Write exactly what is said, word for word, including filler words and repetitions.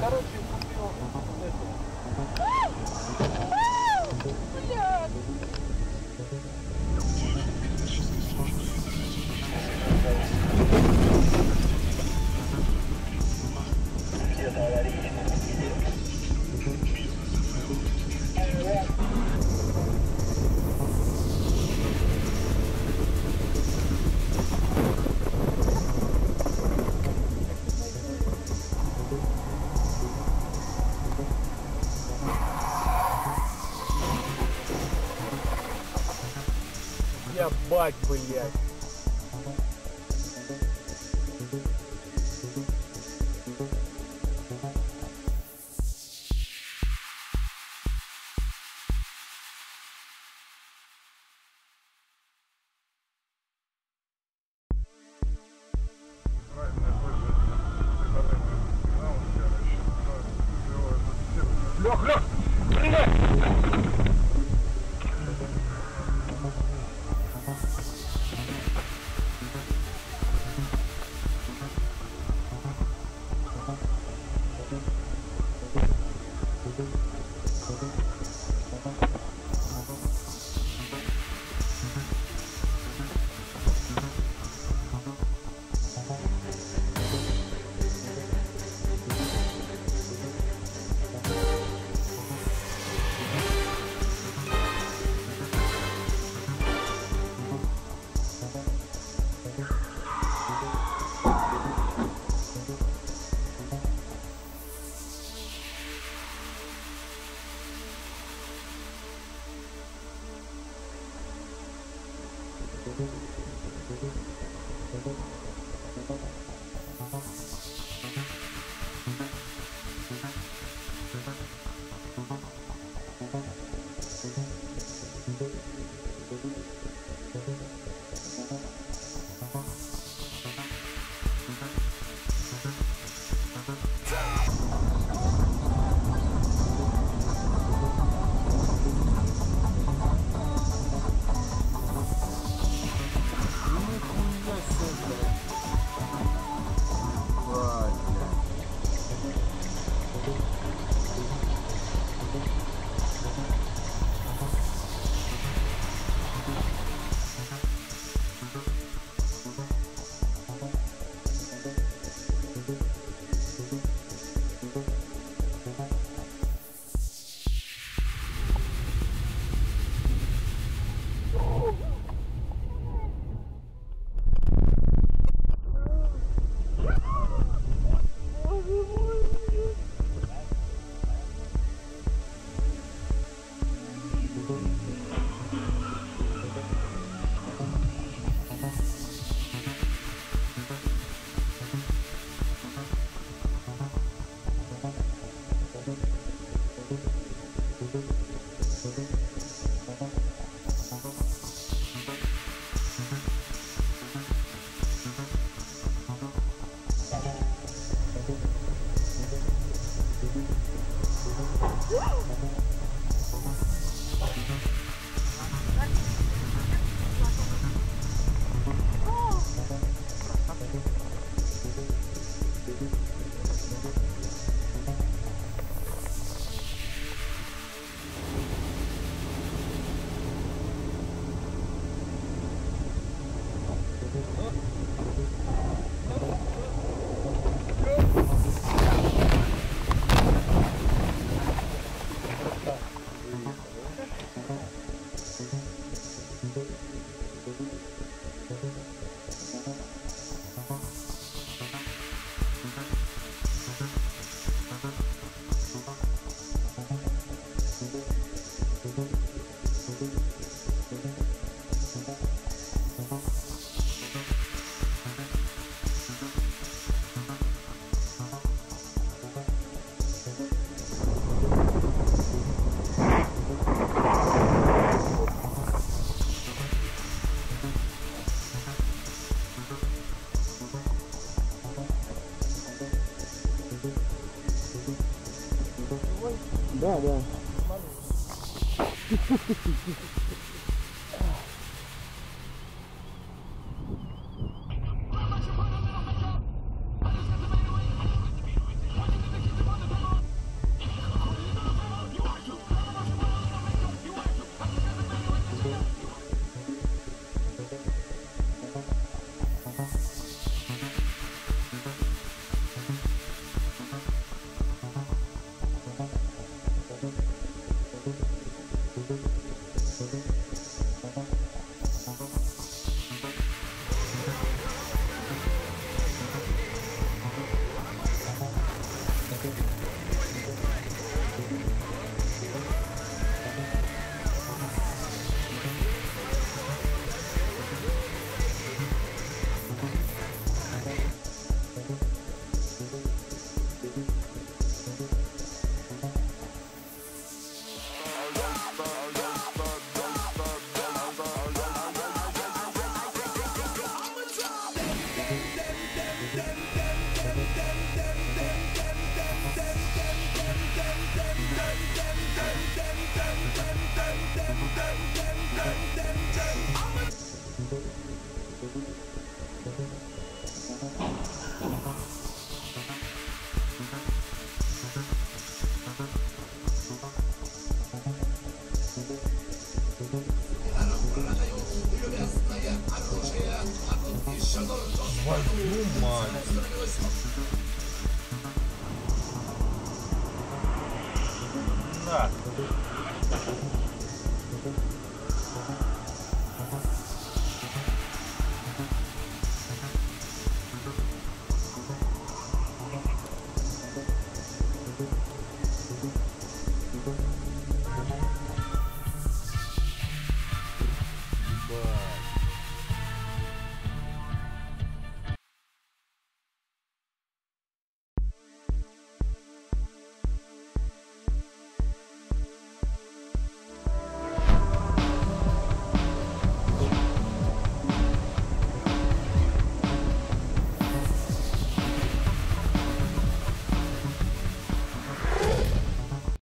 Короче, купил вот это. Блядь! Где-то аварийный. Ебать, блядь. Лёх, Лёх! Да, да. Твою мать. Да.